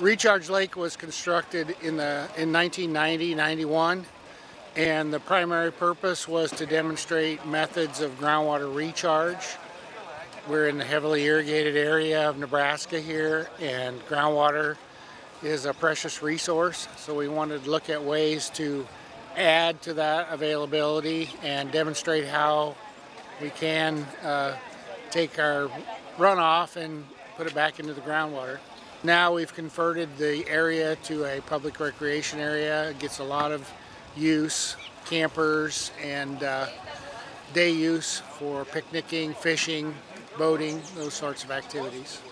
Recharge Lake was constructed in 1990-91, and the primary purpose was to demonstrate methods of groundwater recharge. We're in the heavily irrigated area of Nebraska here, and groundwater is a precious resource, so we wanted to look at ways to add to that availability and demonstrate how we can take our runoff and put it back into the groundwater. Now we've converted the area to a public recreation area. It gets a lot of use, campers and day use for picnicking, fishing, boating, those sorts of activities.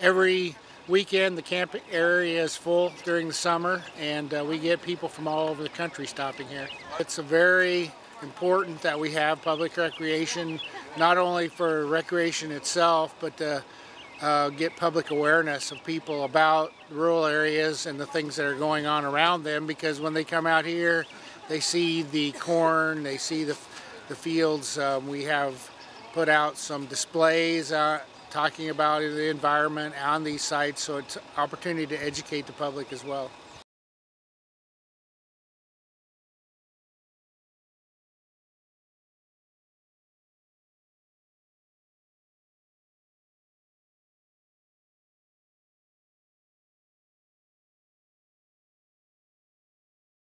Every weekend the camp area is full during the summer, and we get people from all over the country stopping here. It's very important that we have public recreation, not only for recreation itself, but get public awareness of people about rural areas and the things that are going on around them, because when they come out here they see the corn, they see the fields. We have put out some displays talking about the environment on these sites, so it's an opportunity to educate the public as well.